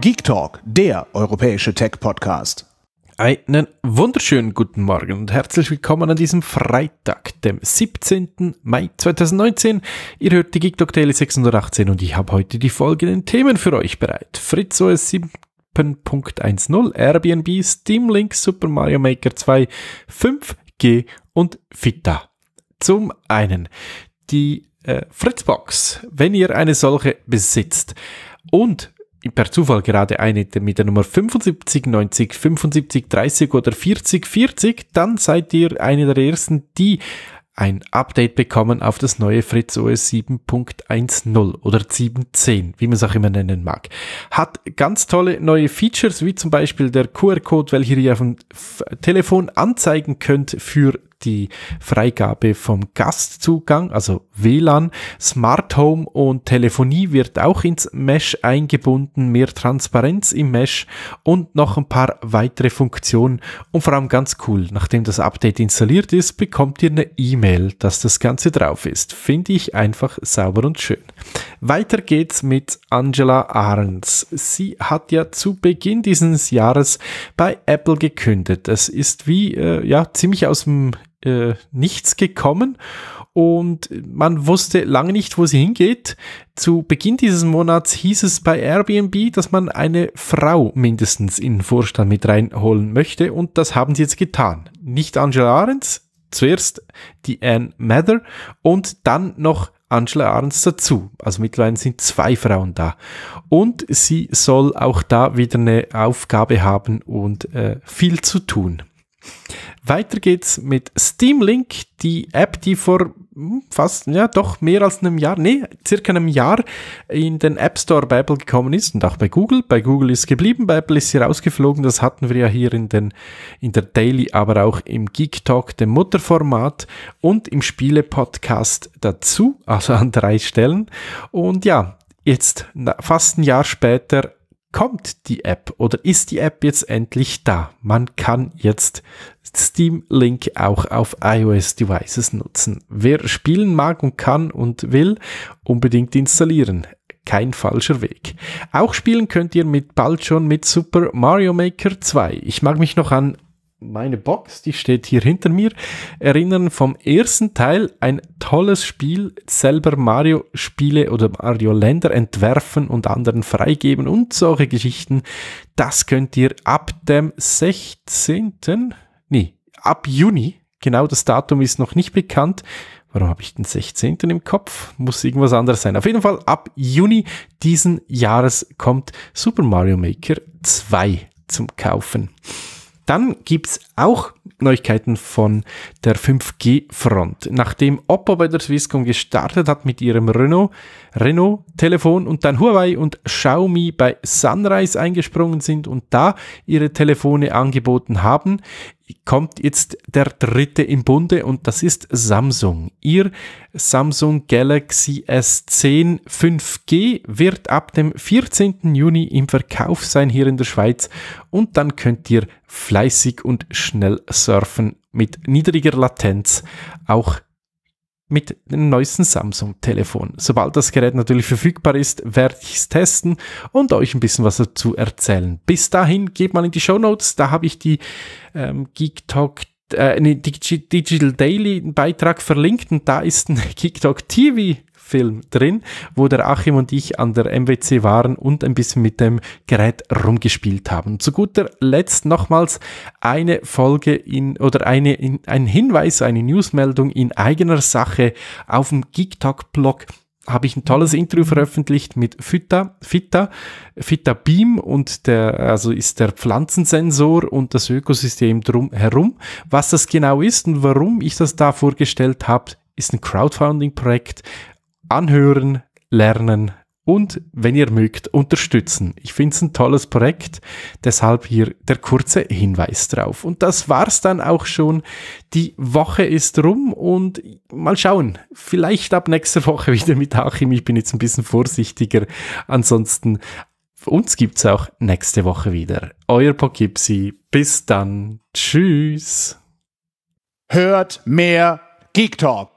GeekTalk, der europäische Tech-Podcast. Einen wunderschönen guten Morgen und herzlich willkommen an diesem Freitag, dem 17. Mai 2019. Ihr hört die GeekTalk Daily 618 und ich habe heute die folgenden Themen für euch bereit. Fritz OS 7.10, Airbnb, Steam Link, Super Mario Maker 2, 5G und Fitta. Zum einen die Fritzbox, wenn ihr eine solche besitzt und per Zufall gerade eine mit der Nummer 75, 90, 75, 30 oder 40, 40, dann seid ihr eine der ersten, die ein Update bekommen auf das neue Fritz OS 7.10 oder 7.10, wie man es auch immer nennen mag. Hat ganz tolle neue Features, wie zum Beispiel der QR-Code, welcher ihr auf dem Telefon anzeigen könnt für die Freigabe vom Gastzugang, also WLAN, Smart Home und Telefonie wird auch ins Mesh eingebunden, mehr Transparenz im Mesh und noch ein paar weitere Funktionen. Und vor allem ganz cool, nachdem das Update installiert ist, bekommt ihr eine E-Mail, dass das Ganze drauf ist. Finde ich einfach sauber und schön. Weiter geht's mit Angela Ahrens. Sie hat ja zu Beginn dieses Jahres bei Apple gekündigt. Das ist wie ziemlich aus dem nichts gekommen und man wusste lange nicht, wo sie hingeht. Zu Beginn dieses Monats hieß es bei Airbnb, dass man eine Frau mindestens in den Vorstand mit reinholen möchte und das haben sie jetzt getan. Nicht Angela Ahrens, zuerst die Anne Mather und dann noch Angela Ahrens dazu. Also mittlerweile sind 2 Frauen da. Und sie soll auch da wieder eine Aufgabe haben und viel zu tun. Weiter geht's mit Steam Link, die App, die vor circa einem Jahr in den App Store bei Apple gekommen ist und auch bei Google. Bei Google ist geblieben, bei Apple ist sie rausgeflogen. Das hatten wir ja hier in der Daily, aber auch im GeekTalk, dem Mutterformat und im Spiele-Podcast dazu, also an 3 Stellen. Und ja, jetzt fast ein Jahr später kommt die App oder ist die App jetzt endlich da? Man kann jetzt Steam Link auch auf iOS-Devices nutzen. Wer spielen mag und kann und will, unbedingt installieren. Kein falscher Weg. Auch spielen könnt ihr bald schon mit Super Mario Maker 2. Ich mag mich noch an meine Box, die steht hier hinter mir, erinnern vom ersten Teil, ein tolles Spiel, selber Mario-Spiele oder Mario-Länder entwerfen und anderen freigeben und solche Geschichten, das könnt ihr ab Juni, genau das Datum ist noch nicht bekannt, warum habe ich den 16. im Kopf? Muss irgendwas anderes sein. Auf jeden Fall, ab Juni diesen Jahres kommt Super Mario Maker 2 zum Kaufen. Dann gibt's auch Neuigkeiten von der 5G-Front. Nachdem Oppo bei der Swisscom gestartet hat mit ihrem Renault-Telefon und dann Huawei und Xiaomi bei Sunrise eingesprungen sind und da ihre Telefone angeboten haben, kommt jetzt der 3. im Bunde und das ist Samsung. Ihr Samsung Galaxy S10 5G wird ab dem 14. Juni im Verkauf sein hier in der Schweiz und dann könnt ihr fleißig und schnell surfen mit niedriger Latenz, auch mit dem neuesten Samsung-Telefon. Sobald das Gerät natürlich verfügbar ist, werde ich es testen und euch ein bisschen was dazu erzählen. Bis dahin, geht mal in die Shownotes, da habe ich die Digital Daily Beitrag verlinkt und da ist ein GeekTalk TV Film drin, wo der Achim und ich an der MWC waren und ein bisschen mit dem Gerät rumgespielt haben. Zu guter Letzt nochmals ein Hinweis, eine Newsmeldung in eigener Sache. Auf dem GigTag-Blog habe ich ein tolles Interview veröffentlicht mit Fitta Beam und ist der Pflanzensensor und das Ökosystem drumherum. Was das genau ist und warum ich das da vorgestellt habe, ist ein Crowdfunding-Projekt. Anhören, lernen und, wenn ihr mögt, unterstützen. Ich finde es ein tolles Projekt, deshalb hier der kurze Hinweis drauf. Und das war's dann auch schon. Die Woche ist rum und mal schauen, vielleicht ab nächster Woche wieder mit Achim. Ich bin jetzt ein bisschen vorsichtiger. Ansonsten, uns gibt's auch nächste Woche wieder. Euer Pokipsie. Bis dann. Tschüss. Hört mehr GeekTalk.